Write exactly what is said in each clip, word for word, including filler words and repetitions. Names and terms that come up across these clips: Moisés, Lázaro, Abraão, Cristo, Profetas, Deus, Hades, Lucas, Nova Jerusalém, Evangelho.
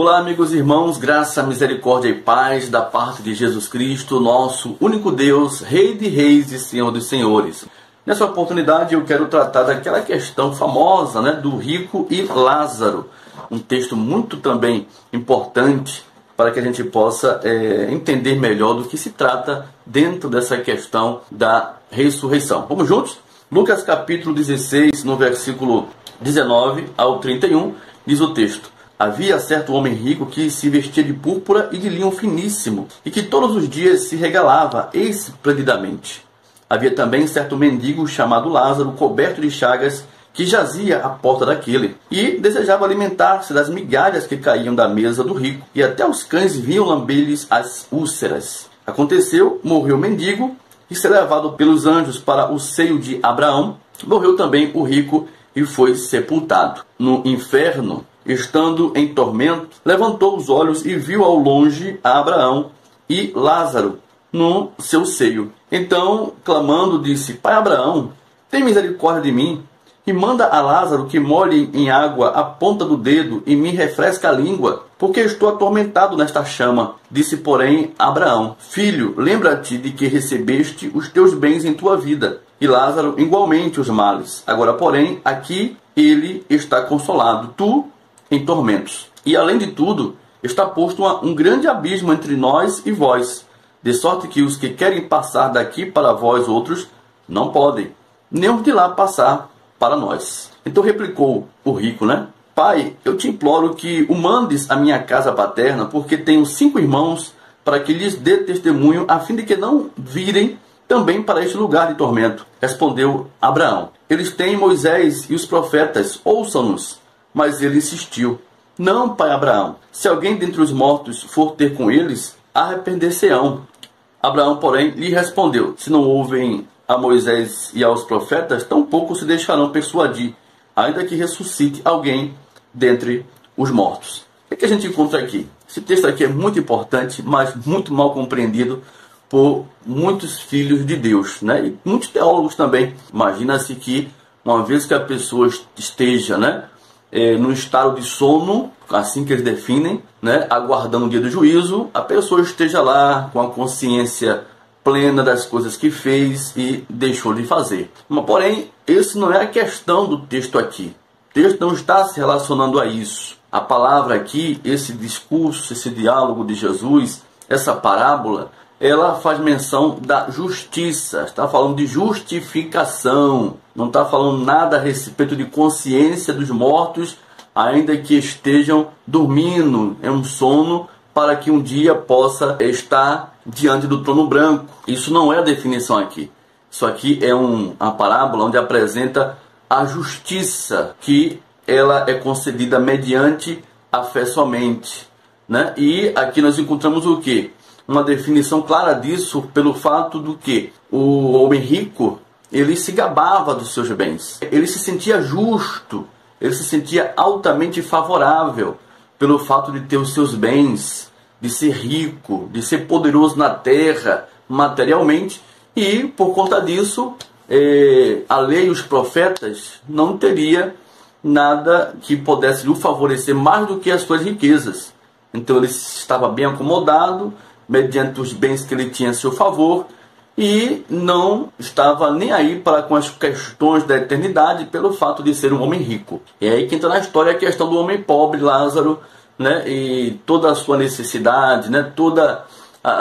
Olá amigos e irmãos, graça, misericórdia e paz da parte de Jesus Cristo, nosso único Deus, Rei de Reis e Senhor dos Senhores. Nessa oportunidade eu quero tratar daquela questão famosa, né, do rico e Lázaro. Um texto muito também importante para que a gente possa é, entender melhor do que se trata dentro dessa questão da ressurreição. Vamos juntos? Lucas capítulo dezesseis, no versículo dezenove ao trinta e um, diz o texto: Havia certo homem rico que se vestia de púrpura e de linho finíssimo, e que todos os dias se regalava esplendidamente. Havia também certo mendigo chamado Lázaro, coberto de chagas, que jazia à porta daquele, e desejava alimentar-se das migalhas que caíam da mesa do rico, e até os cães vinham lamber-lhes as úlceras. Aconteceu, morreu o mendigo, e ser levado pelos anjos para o seio de Abraão. Morreu também o rico e foi sepultado. No inferno, estando em tormento, levantou os olhos e viu ao longe a Abraão e Lázaro no seu seio. Então, clamando, disse: Pai Abraão, tem misericórdia de mim, e manda a Lázaro que molhe em água a ponta do dedo e me refresca a língua, porque estou atormentado nesta chama. Disse, porém, Abraão: Filho, lembra-te de que recebeste os teus bens em tua vida, e Lázaro igualmente os males. Agora, porém, aqui ele está consolado, tu em tormentos. E além de tudo, está posto uma, um grande abismo entre nós e vós, de sorte que os que querem passar daqui para vós outros não podem, nem os de lá passar para nós. Então replicou o rico, né? Pai, eu te imploro que o mandes à minha casa paterna, porque tenho cinco irmãos, para que lhes dê testemunho, a fim de que não virem também para este lugar de tormento. Respondeu Abraão: Eles têm Moisés e os profetas, ouçam-nos. Mas ele insistiu: Não, pai Abraão, se alguém dentre os mortos for ter com eles, arrepender-se-ão. Abraão, porém, lhe respondeu: Se não ouvem a Moisés e aos profetas, tampouco se deixarão persuadir, ainda que ressuscite alguém dentre os mortos. O que a gente encontra aqui? Esse texto aqui é muito importante, mas muito mal compreendido por muitos filhos de Deus, né? E muitos teólogos também. Imagina-se que, uma vez que a pessoa esteja, né, É, no estado de sono, assim que eles definem, né, aguardando o dia do juízo, a pessoa esteja lá com a consciência plena das coisas que fez e deixou de fazer. Mas, porém, essa não é a questão do texto aqui. O texto não está se relacionando a isso. A palavra aqui, esse discurso, esse diálogo de Jesus, essa parábola, ela faz menção da justiça, está falando de justificação. Não está falando nada a respeito de consciência dos mortos, ainda que estejam dormindo, é um sono, para que um dia possa estar diante do trono branco. Isso não é a definição aqui. Isso aqui é um, uma parábola onde apresenta a justiça, que ela é concedida mediante a fé somente, né? E aqui nós encontramos o quê? Uma definição clara disso pelo fato do que o homem rico, ele se gabava dos seus bens, ele se sentia justo, ele se sentia altamente favorável pelo fato de ter os seus bens, de ser rico, de ser poderoso na terra, materialmente, e por conta disso, eh, a lei e os profetas não teria nada que pudesse lhe favorecer mais do que as suas riquezas. Então ele estava bem acomodado, mediante os bens que ele tinha a seu favor, e não estava nem aí para com as questões da eternidade pelo fato de ser um homem rico. E aí que entra na história a questão do homem pobre, Lázaro, né? E toda a sua necessidade, né? Toda a,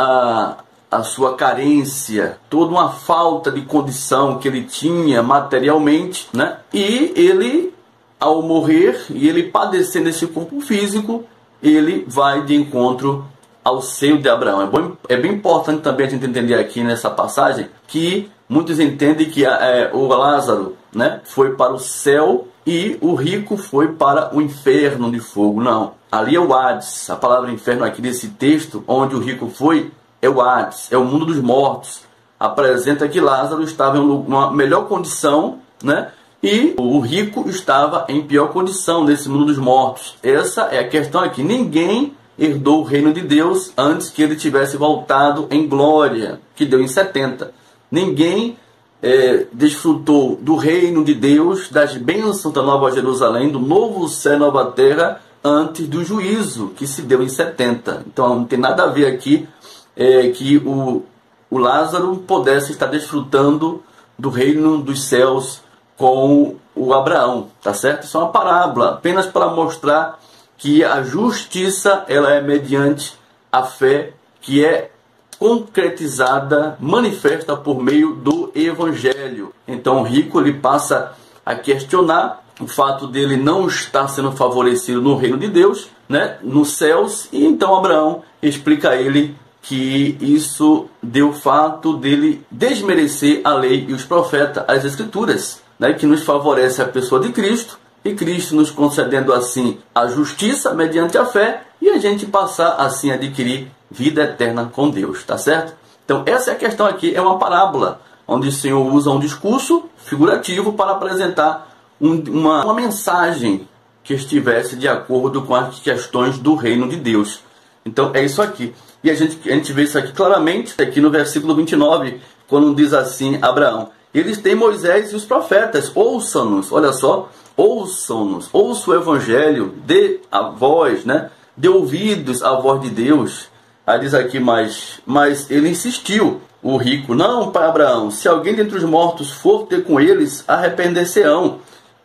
a, a sua carência, toda uma falta de condição que ele tinha materialmente, né? E ele, ao morrer e ele padecer nesse corpo físico, ele vai de encontro ao seio de Abraão. É bom, é bem importante também a gente entender aqui nessa passagem que muitos entendem que é, o Lázaro, né, foi para o céu e o rico foi para o inferno de fogo. Não, ali é o Hades. A palavra inferno aqui nesse texto, onde o rico foi, é o Hades, é o mundo dos mortos. Apresenta que Lázaro estava em uma melhor condição, né, e o rico estava em pior condição nesse mundo dos mortos. Essa é a questão aqui. Ninguém herdou o reino de Deus antes que ele tivesse voltado em glória, que deu em setenta. Ninguém é, desfrutou do reino de Deus, das bênçãos da Nova Jerusalém, do novo céu e nova terra, antes do juízo, que se deu em setenta. Então não tem nada a ver aqui é, que o, o Lázaro pudesse estar desfrutando do reino dos céus com o Abraão, tá certo? Isso é uma parábola, apenas para mostrar que a justiça ela é mediante a fé, que é concretizada, manifesta por meio do Evangelho. Então o rico ele passa a questionar o fato dele não estar sendo favorecido no reino de Deus, né, nos céus, e então Abraão explica a ele que isso deu o fato dele desmerecer a lei e os profetas, as escrituras, né, que nos favorece a pessoa de Cristo, e Cristo nos concedendo assim a justiça mediante a fé, e a gente passar assim a adquirir vida eterna com Deus, tá certo? Então essa é a questão aqui, é uma parábola, onde o Senhor usa um discurso figurativo para apresentar um, uma, uma mensagem que estivesse de acordo com as questões do reino de Deus. Então é isso aqui. E a gente, a gente vê isso aqui claramente, aqui no versículo vinte e nove, quando diz assim Abraão: eles têm Moisés e os profetas, ouçam-nos, olha só, ouçam-nos, ouça o Evangelho, dê a voz, né? Dê ouvidos à voz de Deus. Aí diz aqui, mas, mas ele insistiu, o rico: não, pai Abraão, se alguém dentre os mortos for ter com eles, arrepender-se-ão.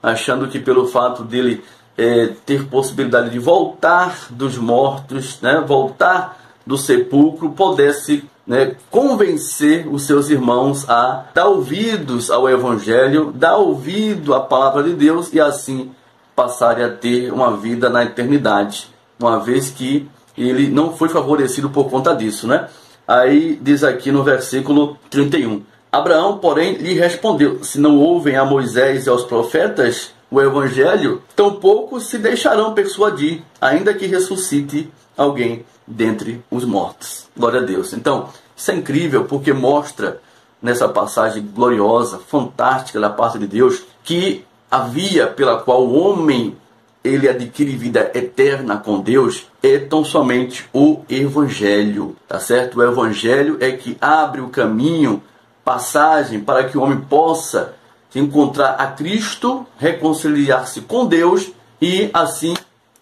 Achando que pelo fato dele é, ter possibilidade de voltar dos mortos, né, voltar do sepulcro, pudesse, né, convencer os seus irmãos a dar ouvidos ao Evangelho, dar ouvido à palavra de Deus, e assim passarem a ter uma vida na eternidade, uma vez que ele não foi favorecido por conta disso, né? Aí diz aqui no versículo trinta e um: Abraão, porém, lhe respondeu: se não ouvem a Moisés e aos profetas o Evangelho, tampouco se deixarão persuadir, ainda que ressuscite alguém dentre os mortos. Glória a Deus. Então, isso é incrível, porque mostra nessa passagem gloriosa, fantástica da parte de Deus, que a via pela qual o homem ele adquire vida eterna com Deus é tão somente o Evangelho, tá certo? O Evangelho é que abre o caminho, passagem para que o homem possa encontrar a Cristo, reconciliar-se com Deus e assim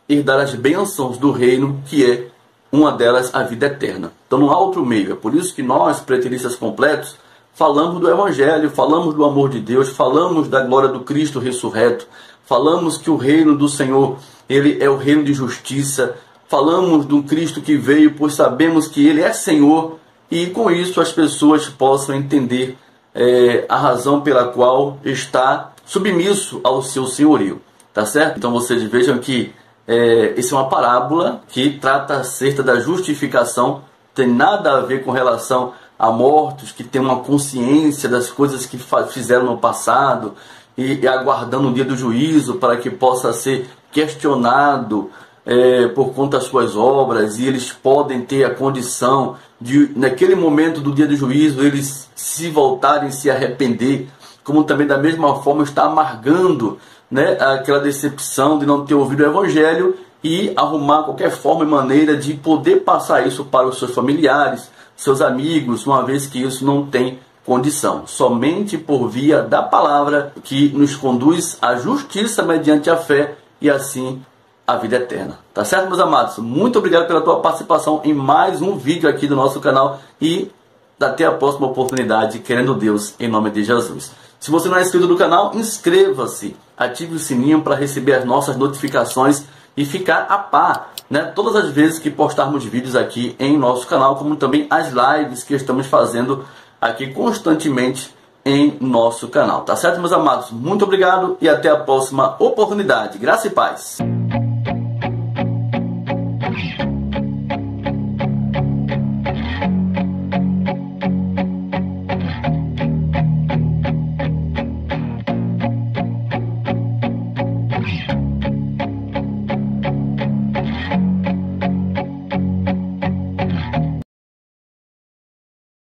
herdar as bênçãos do reino, que é uma delas a vida eterna. Então não há outro meio, é por isso que nós, preteristas completos, falamos do Evangelho, falamos do amor de Deus, falamos da glória do Cristo ressurreto, falamos que o reino do Senhor, ele é o reino de justiça, falamos do Cristo que veio, pois sabemos que ele é Senhor, e com isso as pessoas possam entender é, a razão pela qual está submisso ao seu senhorio, tá certo? Então vocês vejam que é, essa é uma parábola que trata acerca da justificação, tem nada a ver com relação a mortos que têm uma consciência das coisas que fizeram no passado, e aguardando o dia do juízo para que possa ser questionado é, por conta das suas obras, e eles podem ter a condição de, naquele momento do dia do juízo, eles se voltarem, se arrepender, como também da mesma forma está amargando, né, aquela decepção de não ter ouvido o Evangelho, e arrumar qualquer forma e maneira de poder passar isso para os seus familiares, seus amigos, uma vez que isso não tem condição, somente por via da palavra, que nos conduz à justiça mediante a fé e assim a vida eterna. Tá certo, meus amados? Muito obrigado pela tua participação em mais um vídeo aqui do nosso canal, e até a próxima oportunidade, querendo Deus, em nome de Jesus. Se você não é inscrito no canal, inscreva-se, ative o sininho para receber as nossas notificações e ficar a par, né, todas as vezes que postarmos vídeos aqui em nosso canal, como também as lives que estamos fazendo aqui constantemente em nosso canal. Tá certo, meus amados? Muito obrigado e até a próxima oportunidade. Graça e paz.